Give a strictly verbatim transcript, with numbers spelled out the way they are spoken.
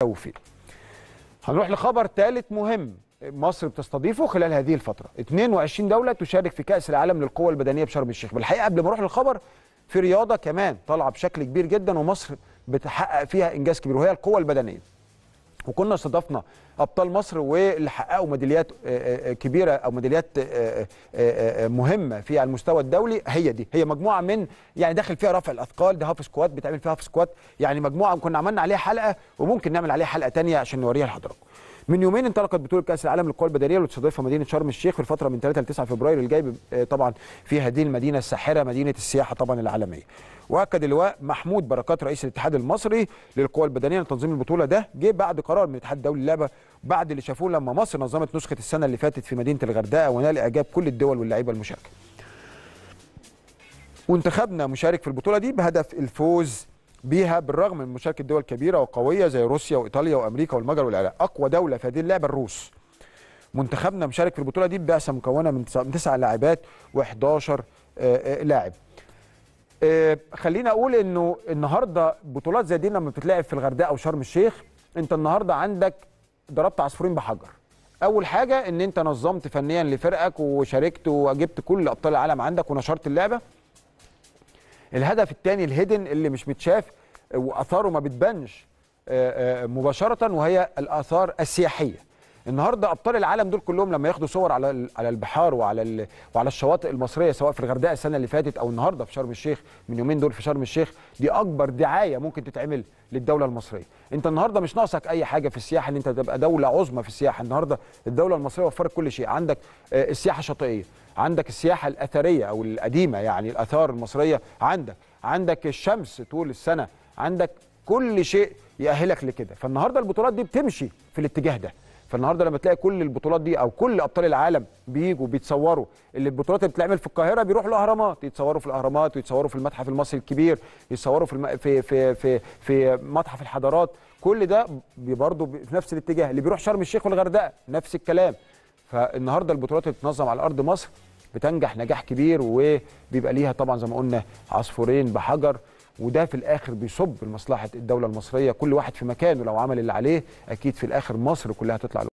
توفيق. هنروح لخبر ثالث مهم مصر بتستضيفه خلال هذه الفترة. اثنين وعشرين دولة تشارك في كأس العالم للقوى البدنية بشرم الشيخ. بالحقيقة قبل ما اروح للخبر في رياضة كمان طالعة بشكل كبير جدا ومصر بتحقق فيها إنجاز كبير وهي القوى البدنية. وكنا استضفنا أبطال مصر واللي حققوا ميداليات كبيرة أو ميداليات مهمة في المستوى الدولي. هي دي هي مجموعة من يعني داخل فيها رفع الأثقال، ده هاف سكوات، بتعمل فيها هاف سكوات، يعني مجموعة كنا عملنا عليها حلقة وممكن نعمل عليها حلقة تانية عشان نوريها لحضراتكم. من يومين انطلقت بطوله كاس العالم للقوى البدنيه اللي تستضيفها مدينه شرم الشيخ في الفتره من ثلاثة ل تسعة فبراير الجاي طبعا في هذه المدينه الساحره مدينه السياحه طبعا العالميه. واكد اللواء محمود بركات رئيس الاتحاد المصري للقوى البدنيه لتنظيم البطوله، ده جه بعد قرار من الاتحاد الدولي للعبة بعد اللي شافوه لما مصر نظمت نسخه السنه اللي فاتت في مدينه الغردقه ونال اعجاب كل الدول واللاعيبه المشاركه. وانتخبنا مشارك في البطوله دي بهدف الفوز بيها بالرغم من مشاركه دول كبيره وقويه زي روسيا وايطاليا وامريكا والمجر والعراق. اقوى دوله في هذه اللعبه الروس. منتخبنا مشارك في البطوله دي ببعثه مكونه من تسع لاعبات وأحد عشر لاعب. خلينا اقول انه النهارده بطولات زي دي لما بتتلعب في الغردقه وشرم الشيخ انت النهارده عندك ضربت عصفورين بحجر. اول حاجه ان انت نظمت فنيا لفرقك وشاركت وجبت كل ابطال العالم عندك ونشرت اللعبه. الهدف الثاني الهيدن اللي مش متشاف واثاره ما بتبانش مباشره وهي الاثار السياحيه. النهارده ابطال العالم دول كلهم لما ياخدوا صور على على البحار وعلى وعلى الشواطئ المصريه سواء في الغردقه السنه اللي فاتت او النهارده في شرم الشيخ من يومين دول في شرم الشيخ، دي اكبر دعايه ممكن تتعمل للدوله المصريه. انت النهارده مش ناقصك اي حاجه في السياحه ان انت تبقى دوله عظمى في السياحه. النهارده الدوله المصريه وفرت كل شيء، عندك السياحه الشاطئيه، عندك السياحه الاثريه او القديمه يعني الاثار المصريه، عندك عندك الشمس طول السنه، عندك كل شيء يأهلك لكده. فالنهارده البطولات دي بتمشي في الاتجاه ده. فالنهارده لما تلاقي كل البطولات دي او كل ابطال العالم بييجوا بيتصوروا، اللي البطولات اللي بتتعمل في القاهره بيروحوا الاهرامات يتصوروا في الاهرامات ويتصوروا في المتحف المصري الكبير، يتصوروا في الم... في في في في متحف الحضارات، كل ده برضه في نفس الاتجاه. اللي بيروح شرم الشيخ والغردقه نفس الكلام. فالنهارده البطولات اللي بتتنظم على ارض مصر بتنجح نجاح كبير وبيبقى ليها طبعا زي ما قلنا عصفورين بحجر، وده في الاخر بيصب لمصلحه الدوله المصريه. كل واحد في مكانه لو عمل اللي عليه اكيد في الاخر مصر كلها هتطلع